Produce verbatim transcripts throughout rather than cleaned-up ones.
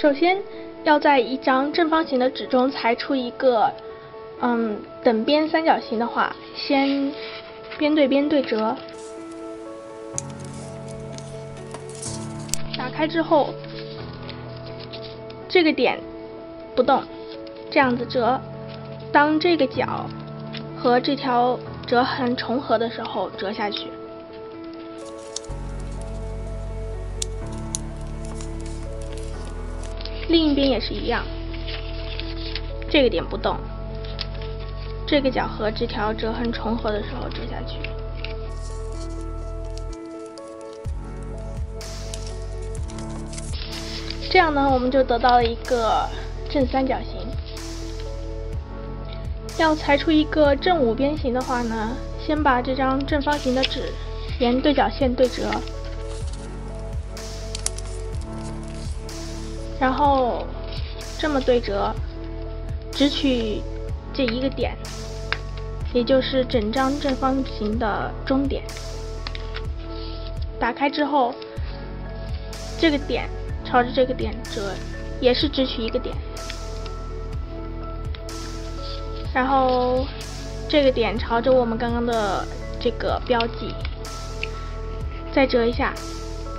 首先要在一张正方形的纸中裁出一个嗯等边三角形的话，先边对边对折。打开之后，这个点不动，这样子折。当这个角和这条折痕重合的时候，折下去。 另一边也是一样，这个点不动，这个角和这条折痕重合的时候折下去。这样呢，我们就得到了一个正三角形。要裁出一个正五边形的话呢，先把这张正方形的纸沿对角线对折。 然后这么对折，只取这一个点，也就是整张正方形的中点。打开之后，这个点朝着这个点折，也是只取一个点。然后这个点朝着我们刚刚的这个标记，再折一下，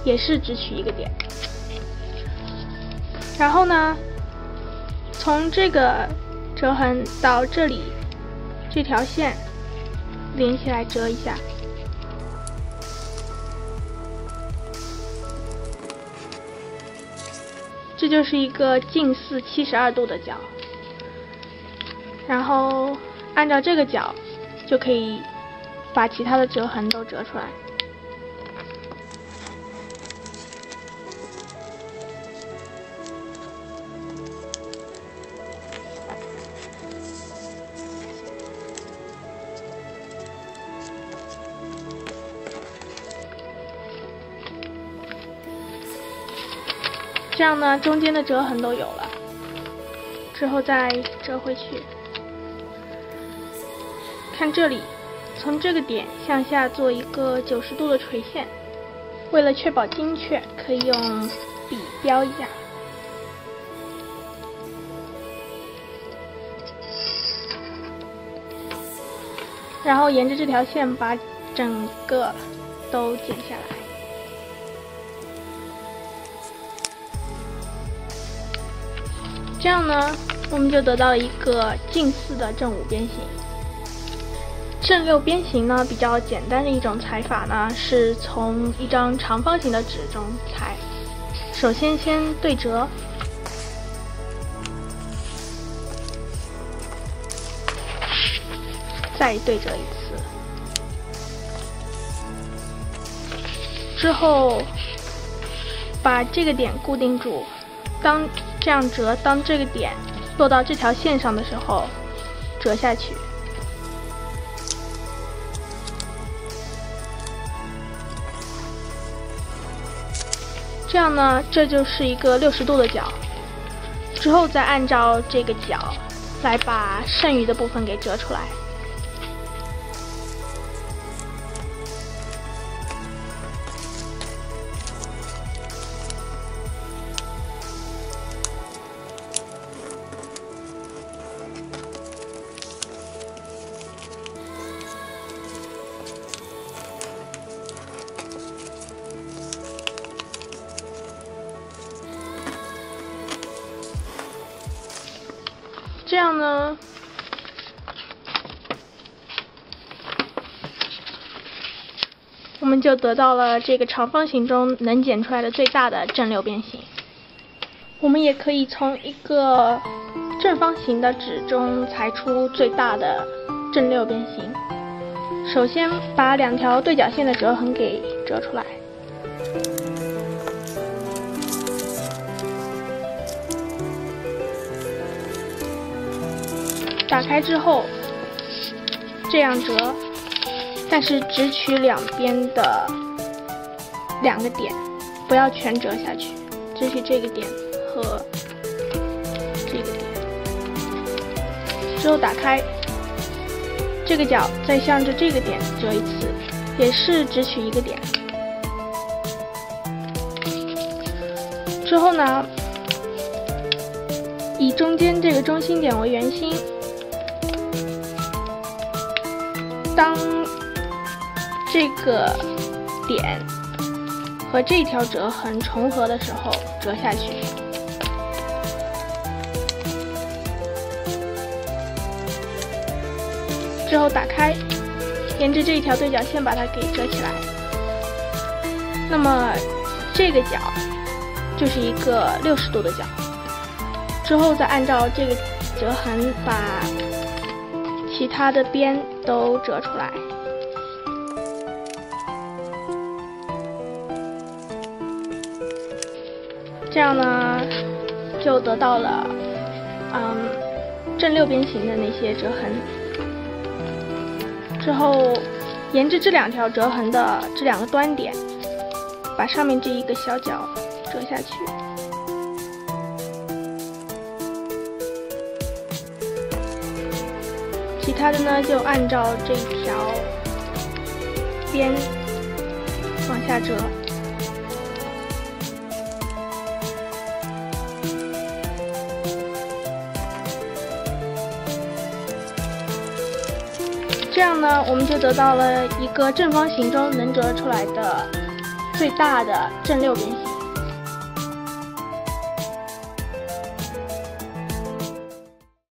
也是只取一个点。 然后呢，从这个折痕到这里，这条线连起来折一下。这就是一个近似七十二度的角。然后按照这个角，就可以把其他的折痕都折出来。 这样呢，中间的折痕都有了，之后再折回去。看这里，从这个点向下做一个九十度的垂线。为了确保精确，可以用笔标一下。然后沿着这条线把整个都剪下来。 这样呢，我们就得到了一个近似的正五边形。正六边形呢，比较简单的一种裁法呢，是从一张长方形的纸中裁。首先先对折，再对折一次，之后把这个点固定住。当 这样折，当这个点落到这条线上的时候，折下去。这样呢，这就是一个六十度的角。之后再按照这个角来把剩余的部分给折出来。这样呢，我们就得到了这个长方形中能剪出来的最大的正六边形。我们也可以从一个正方形的纸中裁出最大的正六边形。首先把两条对角线的折痕给折出来。 打开之后，这样折，但是只取两边的两个点，不要全折下去，只取这个点和这个点。之后打开，这个角再向着这个点折一次，也是只取一个点。之后呢，以中间这个中心点为圆心。当这个点和这条折痕重合的时候，折下去。之后打开，沿着这条对角线把它给折起来。那么这个角就是一个六十度的角。之后再按照这个折痕把其他的边都折出来。 这样呢，就得到了，嗯，正六边形的那些折痕。之后，沿着这两条折痕的这两个端点，把上面这一个小角折下去。其他的呢，就按照这条边往下折。 这样呢，我们就得到了一个正方形中能折出来的最大的正六边形。